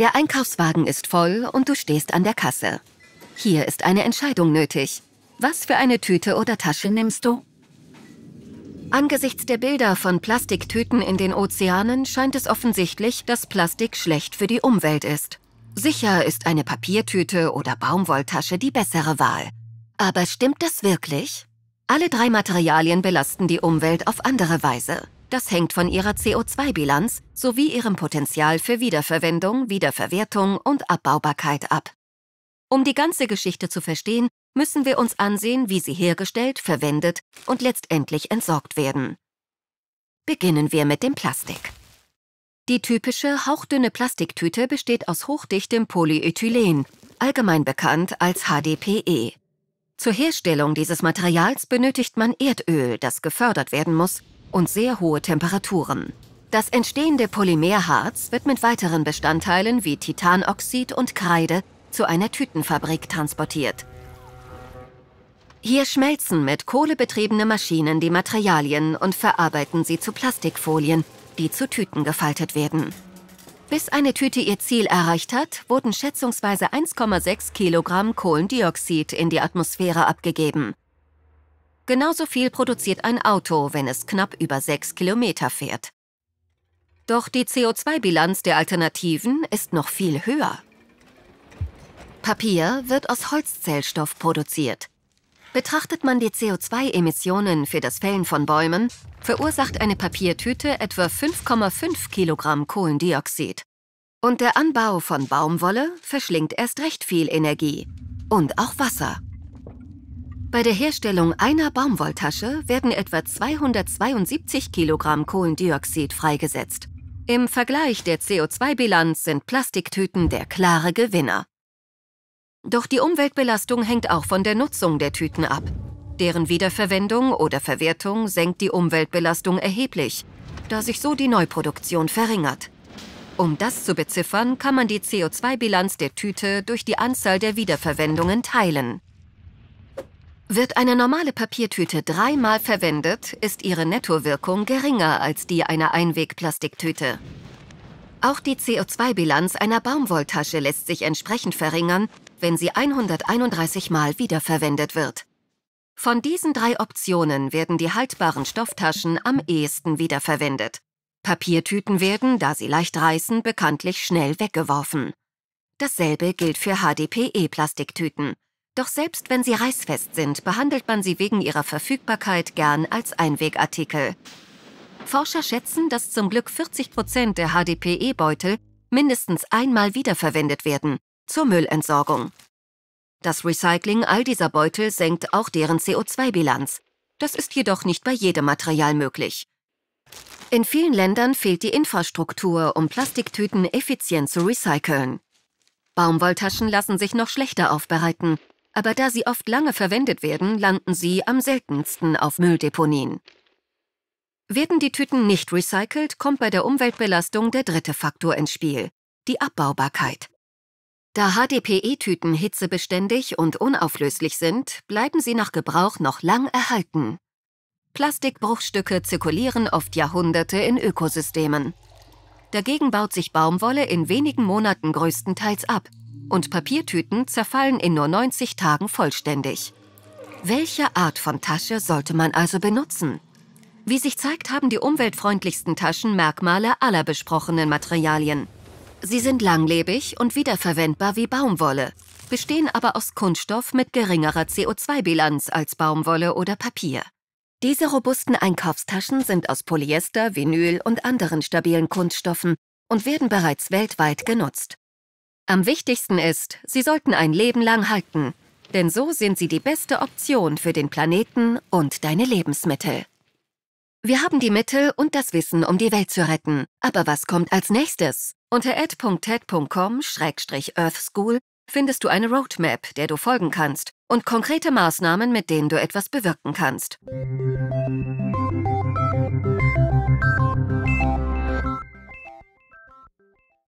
Der Einkaufswagen ist voll und du stehst an der Kasse. Hier ist eine Entscheidung nötig. Was für eine Tüte oder Tasche nimmst du? Angesichts der Bilder von Plastiktüten in den Ozeanen scheint es offensichtlich, dass Plastik schlecht für die Umwelt ist. Sicher ist eine Papiertüte oder Baumwolltasche die bessere Wahl. Aber stimmt das wirklich? Alle drei Materialien belasten die Umwelt auf andere Weise. Das hängt von ihrer CO2-Bilanz sowie ihrem Potenzial für Wiederverwendung, Wiederverwertung und Abbaubarkeit ab. Um die ganze Geschichte zu verstehen, müssen wir uns ansehen, wie sie hergestellt, verwendet und letztendlich entsorgt werden. Beginnen wir mit dem Plastik. Die typische hauchdünne Plastiktüte besteht aus hochdichtem Polyethylen, allgemein bekannt als HDPE. Zur Herstellung dieses Materials benötigt man Erdöl, das gefördert werden muss, und sehr hohe Temperaturen. Das entstehende Polymerharz wird mit weiteren Bestandteilen wie Titanoxid und Kreide zu einer Tütenfabrik transportiert. Hier schmelzen mit Kohle betriebene Maschinen die Materialien und verarbeiten sie zu Plastikfolien, die zu Tüten gefaltet werden. Bis eine Tüte ihr Ziel erreicht hat, wurden schätzungsweise 1,6 Kilogramm Kohlendioxid in die Atmosphäre abgegeben. Genauso viel produziert ein Auto, wenn es knapp über 6 Kilometer fährt. Doch die CO2-Bilanz der Alternativen ist noch viel höher. Papier wird aus Holzzellstoff produziert. Betrachtet man die CO2-Emissionen für das Fällen von Bäumen, verursacht eine Papiertüte etwa 5,5 Kilogramm Kohlendioxid. Und der Anbau von Baumwolle verschlingt erst recht viel Energie und auch Wasser. Bei der Herstellung einer Baumwolltasche werden etwa 272 Kilogramm Kohlendioxid freigesetzt. Im Vergleich der CO2-Bilanz sind Plastiktüten der klare Gewinner. Doch die Umweltbelastung hängt auch von der Nutzung der Tüten ab. Deren Wiederverwendung oder Verwertung senkt die Umweltbelastung erheblich, da sich so die Neuproduktion verringert. Um das zu beziffern, kann man die CO2-Bilanz der Tüte durch die Anzahl der Wiederverwendungen teilen. Wird eine normale Papiertüte dreimal verwendet, ist ihre Nettowirkung geringer als die einer Einwegplastiktüte. Auch die CO2-Bilanz einer Baumwolltasche lässt sich entsprechend verringern, wenn sie 131 Mal wiederverwendet wird. Von diesen drei Optionen werden die haltbaren Stofftaschen am ehesten wiederverwendet. Papiertüten werden, da sie leicht reißen, bekanntlich schnell weggeworfen. Dasselbe gilt für HDPE-Plastiktüten. Doch selbst wenn sie reißfest sind, behandelt man sie wegen ihrer Verfügbarkeit gern als Einwegartikel. Forscher schätzen, dass zum Glück 40% der HDPE-Beutel mindestens einmal wiederverwendet werden, zur Müllentsorgung. Das Recycling all dieser Beutel senkt auch deren CO2-Bilanz. Das ist jedoch nicht bei jedem Material möglich. In vielen Ländern fehlt die Infrastruktur, um Plastiktüten effizient zu recyceln. Baumwolltaschen lassen sich noch schlechter aufbereiten, aber da sie oft lange verwendet werden, landen sie am seltensten auf Mülldeponien. Werden die Tüten nicht recycelt, kommt bei der Umweltbelastung der dritte Faktor ins Spiel, die Abbaubarkeit. Da HDPE-Tüten hitzebeständig und unauflöslich sind, bleiben sie nach Gebrauch noch lang erhalten. Plastikbruchstücke zirkulieren oft Jahrhunderte in Ökosystemen. Dagegen baut sich Baumwolle in wenigen Monaten größtenteils ab und Papiertüten zerfallen in nur 90 Tagen vollständig. Welche Art von Tasche sollte man also benutzen? Wie sich zeigt, haben die umweltfreundlichsten Taschen Merkmale aller besprochenen Materialien. Sie sind langlebig und wiederverwendbar wie Baumwolle, bestehen aber aus Kunststoff mit geringerer CO2-Bilanz als Baumwolle oder Papier. Diese robusten Einkaufstaschen sind aus Polyester, Vinyl und anderen stabilen Kunststoffen und werden bereits weltweit genutzt. Am wichtigsten ist, sie sollten ein Leben lang halten, denn so sind sie die beste Option für den Planeten und deine Lebensmittel. Wir haben die Mittel und das Wissen, um die Welt zu retten. Aber was kommt als nächstes? Unter ed.ted.com/earthschool findest du eine Roadmap, der du folgen kannst, und konkrete Maßnahmen, mit denen du etwas bewirken kannst.